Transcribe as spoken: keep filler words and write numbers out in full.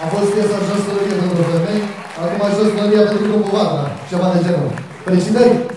A fost piesa Jos Maria pentru femei, acum Jos Maria pentru Cumbuvarna, ceva de genul. Felicitări!